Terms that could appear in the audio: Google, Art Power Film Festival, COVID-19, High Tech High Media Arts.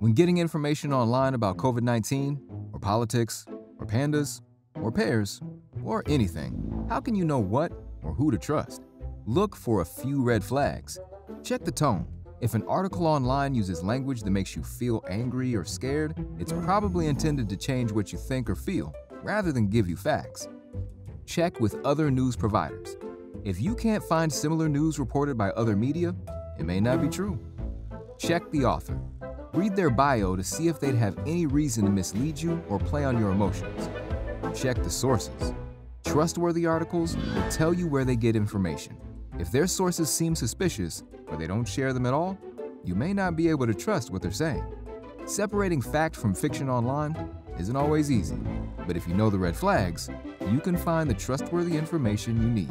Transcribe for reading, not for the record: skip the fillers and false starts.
When getting information online about COVID-19, or politics, or pandas, or pears, or anything, how can you know what or who to trust? Look for a few red flags. Check the tone. If an article online uses language that makes you feel angry or scared, it's probably intended to change what you think or feel, rather than give you facts. Check with other news providers. If you can't find similar news reported by other media, it may not be true. Check the author. Read their bio to see if they'd have any reason to mislead you or play on your emotions. Check the sources. Trustworthy articles will tell you where they get information. If their sources seem suspicious or they don't share them at all, you may not be able to trust what they're saying. Separating fact from fiction online isn't always easy, but if you know the red flags, you can find the trustworthy information you need.